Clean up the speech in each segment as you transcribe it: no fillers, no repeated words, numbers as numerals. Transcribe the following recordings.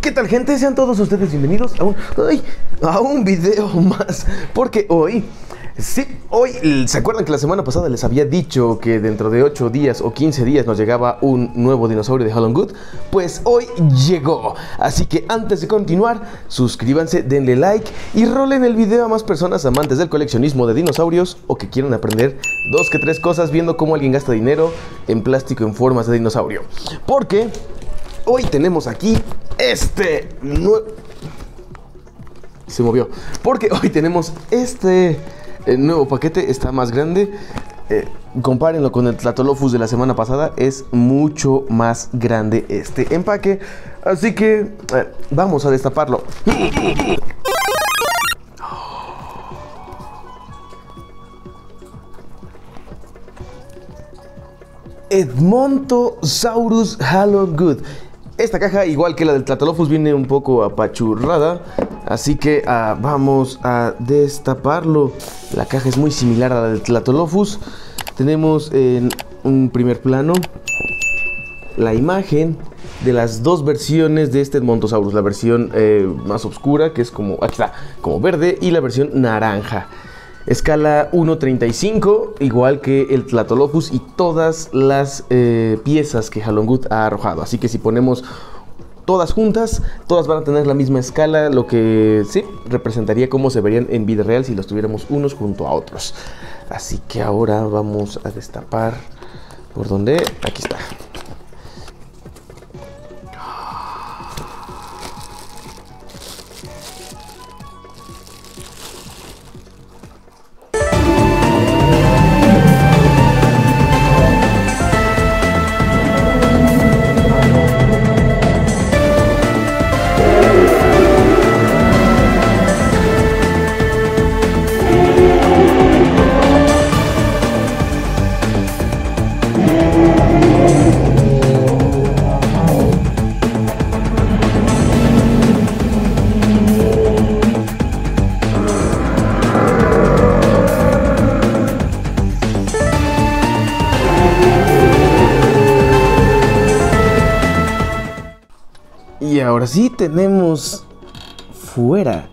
¿Qué tal, gente? Sean todos ustedes bienvenidos a un video más. Porque hoy, sí, hoy, ¿se acuerdan que la semana pasada les había dicho que dentro de 8 días o 15 días nos llegaba un nuevo dinosaurio de Haolonggood? Pues hoy llegó. Así que antes de continuar, suscríbanse, denle like y rolen el video a más personas amantes del coleccionismo de dinosaurios o que quieran aprender dos que tres cosas viendo cómo alguien gasta dinero en plástico en formas de dinosaurio. Porque hoy tenemos aquí este nuevo... Se movió. Porque hoy tenemos este... El nuevo paquete está más grande. Compárenlo con el Tlatolofus de la semana pasada. Es mucho más grande este empaque. Así que vamos a destaparlo. Edmontosaurus Haolonggood. Esta caja, igual que la del Tlatolofus, viene un poco apachurrada. Así que vamos a destaparlo. La caja es muy similar a la del Tlatolofus. Tenemos en un primer plano la imagen de las dos versiones de este Edmontosaurus. La versión más oscura, que es como, aquí está, como verde, y la versión naranja. Escala 1:35, igual que el Tlatolofus y todas las piezas que Haolonggood ha arrojado. Así que si ponemos... todas juntas, todas van a tener la misma escala, lo que sí representaría cómo se verían en vida real si los tuviéramos unos junto a otros. Así que ahora vamos a destapar por donde... aquí está. Y ahora sí tenemos fuera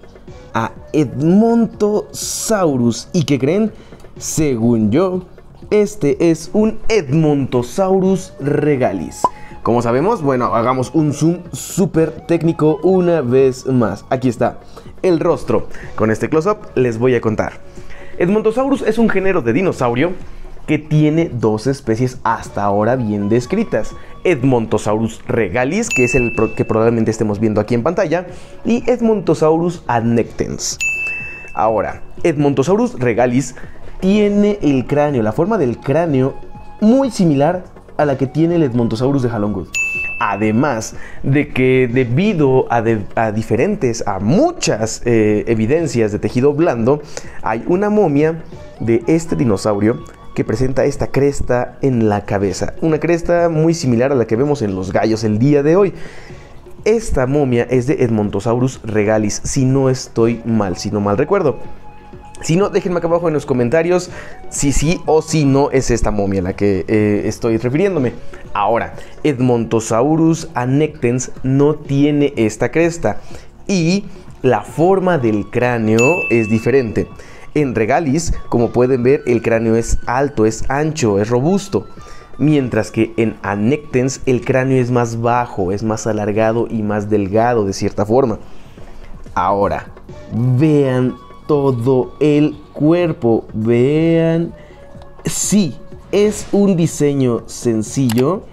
a Edmontosaurus. ¿Y qué creen? Según yo, este es un Edmontosaurus regalis. ¿Cómo sabemos? Bueno, hagamos un zoom súper técnico una vez más. Aquí está el rostro. Con este close-up les voy a contar. Edmontosaurus es un género de dinosaurio que tiene dos especies hasta ahora bien descritas: Edmontosaurus regalis, que es el que probablemente estemos viendo aquí en pantalla, y Edmontosaurus adnectens. Ahora, Edmontosaurus regalis tiene el cráneo, la forma del cráneo, muy similar a la que tiene el Edmontosaurus de Haolonggood. Además de que debido a muchas evidencias de tejido blando, hay una momia de este dinosaurio que presenta esta cresta en la cabeza. Una cresta muy similar a la que vemos en los gallos el día de hoy. Esta momia es de Edmontosaurus regalis, si no estoy mal, si no mal recuerdo. Si no, déjenme acá abajo en los comentarios si sí o si no es esta momia a la que estoy refiriéndome. Ahora, Edmontosaurus adnectens no tiene esta cresta y la forma del cráneo es diferente. En regalis, como pueden ver, el cráneo es alto, es ancho, es robusto. Mientras que en adnectens el cráneo es más bajo, es más alargado y más delgado de cierta forma. Ahora, vean todo el cuerpo, vean... Sí, es un diseño sencillo,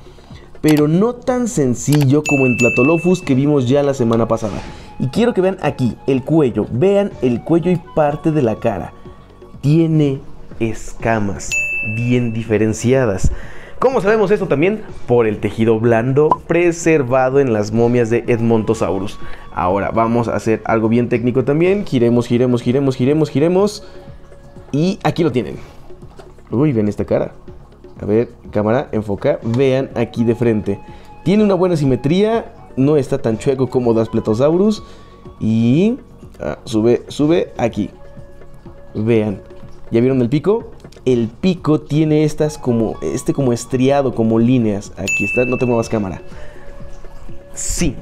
pero no tan sencillo como en Tlatolofus que vimos ya la semana pasada. Y quiero que vean aquí el cuello. Vean el cuello y parte de la cara. Tiene escamas bien diferenciadas. ¿Cómo sabemos esto también? Por el tejido blando preservado en las momias de Edmontosaurus. Ahora vamos a hacer algo bien técnico también. Giremos, giremos, giremos, giremos, giremos. Y aquí lo tienen. Uy, ven esta cara. A ver, cámara, enfoca. Vean aquí de frente. Tiene una buena simetría. No está tan chueco como Daspletosaurus. Y sube aquí. Vean, ¿ya vieron el pico? El pico tiene estas como, como estriado, como líneas. Aquí está, no te muevas cámara. Sí,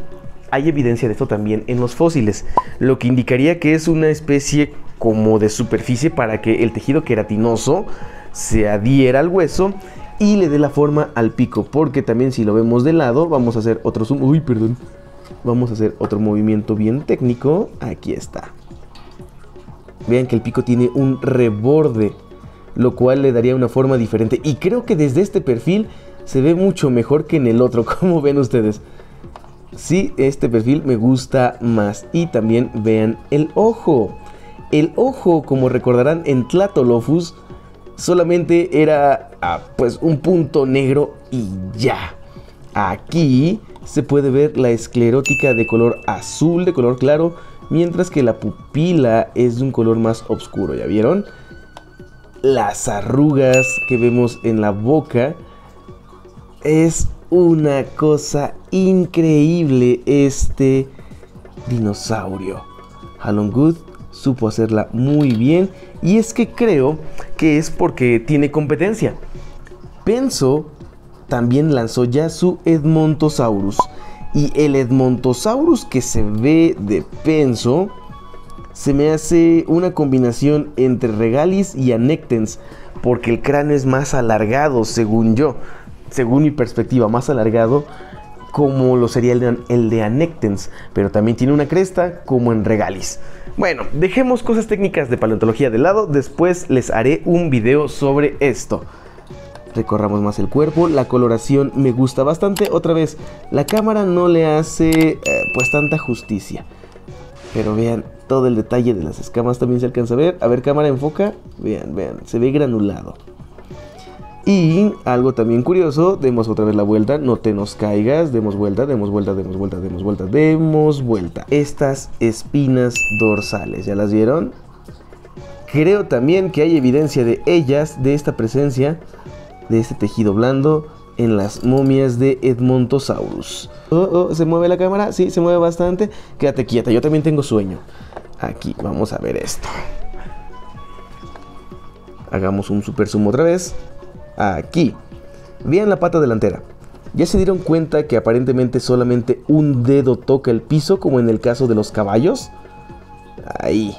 hay evidencia de esto también en los fósiles, lo que indicaría que es una especie como de superficie para que el tejido queratinoso se adhiera al hueso y le dé la forma al pico, porque también si lo vemos de lado, vamos a hacer otro zoom, uy, perdón, vamos a hacer otro movimiento bien técnico, aquí está. Vean que el pico tiene un reborde, lo cual le daría una forma diferente, y creo que desde este perfil se ve mucho mejor que en el otro, como ven ustedes. Sí, este perfil me gusta más. Y también vean el ojo. El ojo, como recordarán, en Tlatolophus solamente era pues un punto negro y ya. Aquí se puede ver la esclerótica de color azul, de color claro, mientras que la pupila es de un color más oscuro, ¿ya vieron? Las arrugas que vemos en la boca es una cosa increíble. Este dinosaurio Haolonggood supo hacerla muy bien, y es que creo que es porque tiene competencia. Penso también lanzó ya su Edmontosaurus, y el Edmontosaurus que se ve de Penso se me hace una combinación entre regalis y adnectens, porque el cráneo es más alargado, según yo, según mi perspectiva, más alargado, como lo sería el de adnectens, pero también tiene una cresta como en regalis. Bueno, dejemos cosas técnicas de paleontología de lado, después les haré un video sobre esto. Recorramos más el cuerpo, la coloración me gusta bastante, otra vez, la cámara no le hace pues tanta justicia. Pero vean todo el detalle de las escamas, también se alcanza a ver cámara, enfoca, vean, vean, se ve granulado. Y algo también curioso, demos otra vez la vuelta, no te nos caigas, demos vuelta, demos vuelta, demos vuelta, demos vuelta, demos vuelta. Estas espinas dorsales, ¿ya las vieron? Creo también que hay evidencia de ellas, de esta presencia, de este tejido blando en las momias de Edmontosaurus. ¿Se mueve la cámara? Sí, se mueve bastante. Quédate quieta, yo también tengo sueño. Aquí, vamos a ver esto. Hagamos un super zoom otra vez. Aquí, vean la pata delantera. ¿Ya se dieron cuenta que aparentemente solamente un dedo toca el piso, como en el caso de los caballos? Ahí,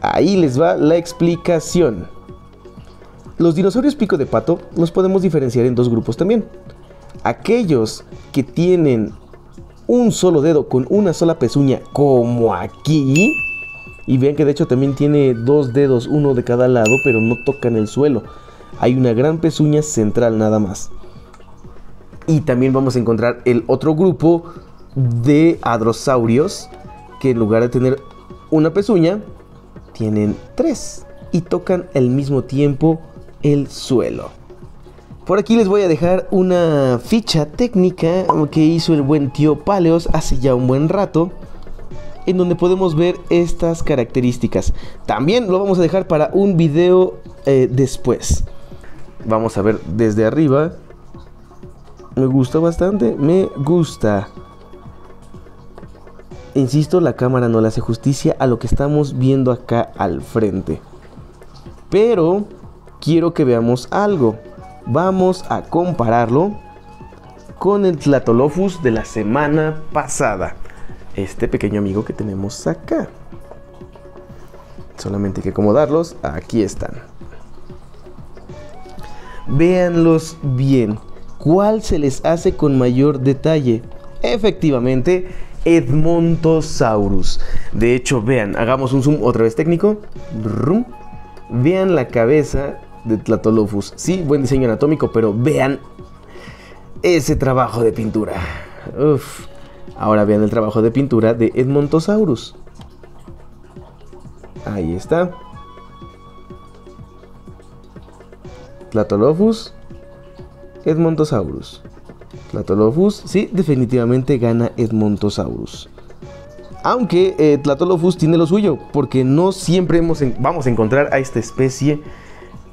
ahí les va la explicación. Los dinosaurios pico de pato los podemos diferenciar en dos grupos también. Aquellos que tienen un solo dedo con una sola pezuña, como aquí. Y vean que de hecho también tiene dos dedos, uno de cada lado, pero no tocan el suelo. Hay una gran pezuña central nada más. Y también vamos a encontrar el otro grupo de hadrosaurios, que en lugar de tener una pezuña, tienen tres y tocan al mismo tiempo el suelo. Por aquí les voy a dejar una ficha técnica que hizo el buen tío Paleos hace ya un buen rato, en donde podemos ver estas características. También lo vamos a dejar para un video después. Vamos a ver desde arriba. Me gusta bastante, me gusta. Insisto, la cámara no le hace justicia a lo que estamos viendo acá al frente. Pero quiero que veamos algo. Vamos a compararlo con el Tlatolophus de la semana pasada. Este pequeño amigo que tenemos acá. Solamente hay que acomodarlos. Aquí están. Véanlos bien. ¿Cuál se les hace con mayor detalle? Efectivamente, Edmontosaurus. De hecho, vean, hagamos un zoom otra vez técnico. Brum. Vean la cabeza de Tlatolophus. Sí, buen diseño anatómico, pero vean ese trabajo de pintura. Uf. Ahora vean el trabajo de pintura de Edmontosaurus. Ahí está. Tlatolophus, Edmontosaurus. Tlatolophus, sí, definitivamente gana Edmontosaurus. Aunque Tlatolophus tiene lo suyo, porque no siempre vamos a encontrar a esta especie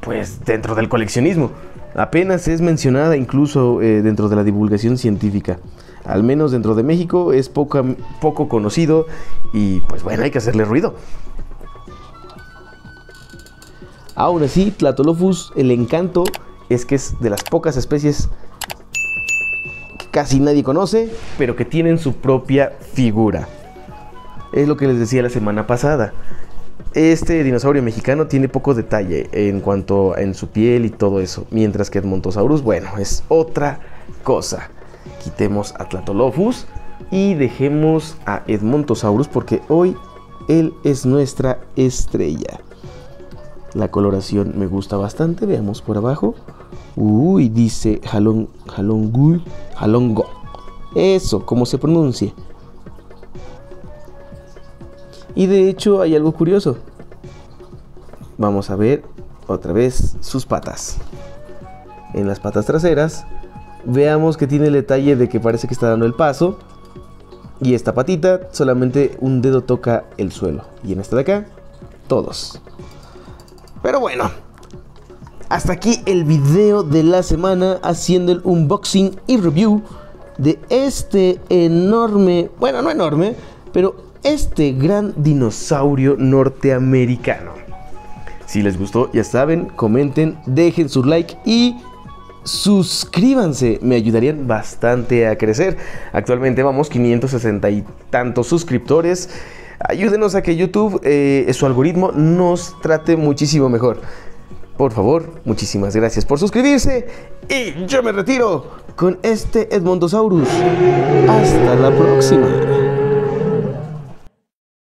pues dentro del coleccionismo. Apenas es mencionada incluso dentro de la divulgación científica. Al menos dentro de México es poco conocido, y pues bueno, hay que hacerle ruido. Aún así, Tlatolophus, el encanto es que es de las pocas especies casi nadie conoce, pero que tienen su propia figura. Es lo que les decía la semana pasada. Este dinosaurio mexicano tiene poco detalle en cuanto a su piel y todo eso, mientras que Edmontosaurus, bueno, es otra cosa. Quitemos a Tlatolophus y dejemos a Edmontosaurus porque hoy él es nuestra estrella. La coloración me gusta bastante, veamos por abajo. Uy, dice Haolonggood. Eso, ¿cómo se pronuncia? Y de hecho hay algo curioso. Vamos a ver otra vez sus patas. En las patas traseras veamos que tiene el detalle de que parece que está dando el paso. Y esta patita, solamente un dedo toca el suelo. Y en esta de acá, todos. Pero bueno, hasta aquí el video de la semana haciendo el unboxing y review de este enorme, bueno, no enorme, pero este gran dinosaurio norteamericano. Si les gustó, ya saben, comenten, dejen su like y suscríbanse. Me ayudarían bastante a crecer. Actualmente vamos 560 y tantos suscriptores. Ayúdenos a que YouTube, su algoritmo, nos trate muchísimo mejor. Por favor, muchísimas gracias por suscribirse. Y yo me retiro con este Edmontosaurus. Hasta la próxima.